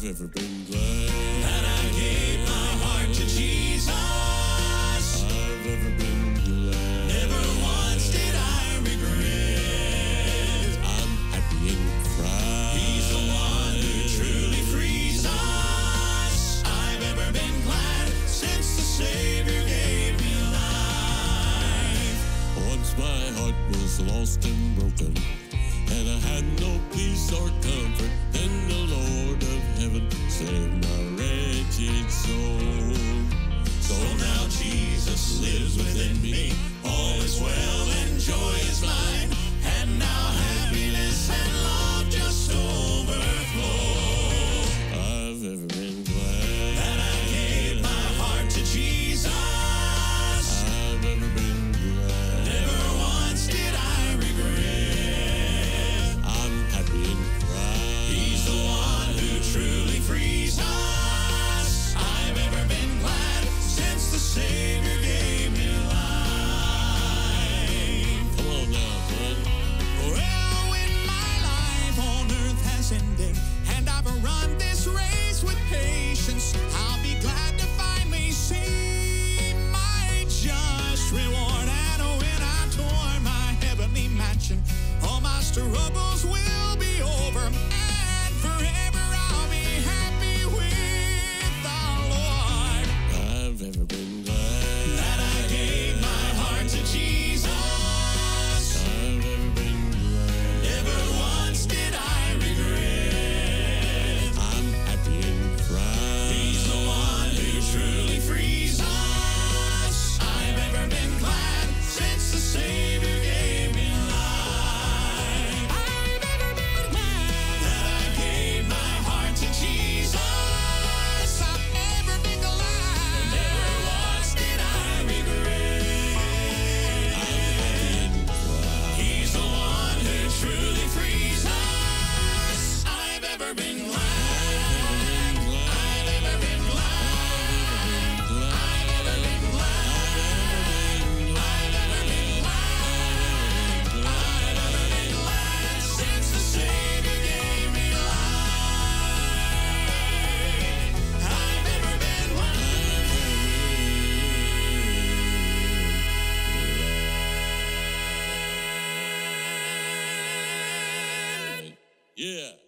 I've ever been glad that I gave my heart to Jesus. I've ever been glad. Never once did I regret. I'm happy in Christ. He's the one who truly frees us. I've ever been glad since the Savior gave me life. Once my heart was lost and broken, and I had no peace or comfort. Then the Lord of heaven saved my wretched soul. So now Jesus lives within me. All is well and joy is mine. And now happiness and love just overflow. I've ever been glad that I gave my heart to Jesus. I've ever been glad. Never once did I regret. He's the one who truly frees us. I've ever been glad since the Savior gave me life. Come on now, bud. Well, when my life on earth has ended and I've run this race with patience, I'll be glad to finally see my just reward. And when I tore my heavenly mansion, all my struggles will over, and forever I'll be happy with the Lord. I've ever been glad that I gave my heart to Jesus. I've ever been glad. Never once did I regret. I'm happy in Christ. He's the one who truly frees us. I've ever been glad since the Savior gave me life. Yeah.